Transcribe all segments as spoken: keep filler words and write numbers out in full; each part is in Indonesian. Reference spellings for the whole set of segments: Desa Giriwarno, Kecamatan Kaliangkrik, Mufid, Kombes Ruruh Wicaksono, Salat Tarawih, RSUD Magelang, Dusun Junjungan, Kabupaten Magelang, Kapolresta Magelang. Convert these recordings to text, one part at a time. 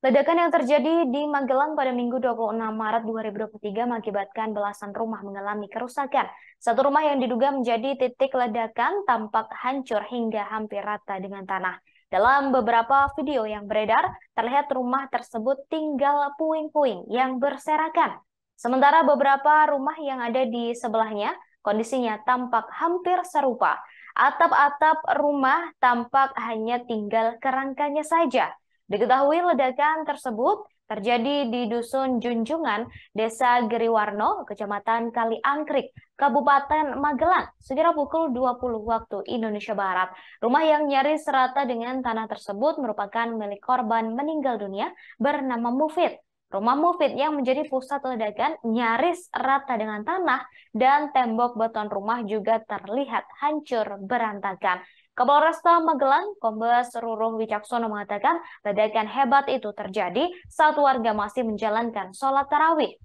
Ledakan yang terjadi di Magelang pada Minggu dua puluh enam Maret dua ribu dua puluh tiga mengakibatkan belasan rumah mengalami kerusakan. Satu rumah yang diduga menjadi titik ledakan tampak hancur hingga hampir rata dengan tanah. Dalam beberapa video yang beredar, terlihat rumah tersebut tinggal puing-puing yang berserakan. Sementara beberapa rumah yang ada di sebelahnya, kondisinya tampak hampir serupa. Atap-atap rumah tampak hanya tinggal kerangkanya saja. Diketahui ledakan tersebut terjadi di Dusun Junjungan, Desa Giriwarno, Kecamatan Kaliangkrik, Kabupaten Magelang, sekitar pukul dua puluh waktu Indonesia Barat. Rumah yang nyaris rata dengan tanah tersebut merupakan milik korban meninggal dunia bernama Mufid. Rumah Mufid yang menjadi pusat ledakan nyaris rata dengan tanah dan tembok beton rumah juga terlihat hancur berantakan. Kapolresta Magelang, Kombes Ruruh Wicaksono mengatakan ledakan hebat itu terjadi saat warga masih menjalankan sholat tarawih.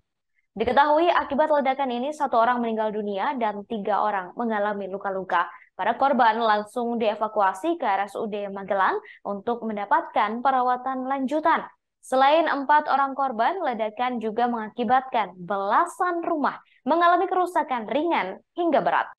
Diketahui akibat ledakan ini satu orang meninggal dunia dan tiga orang mengalami luka-luka. Para korban langsung dievakuasi ke R S U D Magelang untuk mendapatkan perawatan lanjutan. Selain empat orang korban, ledakan juga mengakibatkan belasan rumah mengalami kerusakan ringan hingga berat.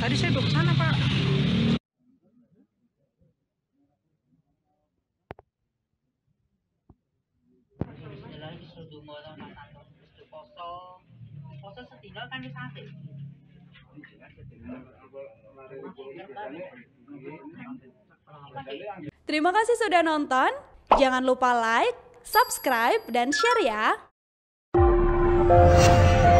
Tadi saya bawa ke sana, Pak. Terima kasih sudah nonton. Jangan lupa like, subscribe, dan share ya.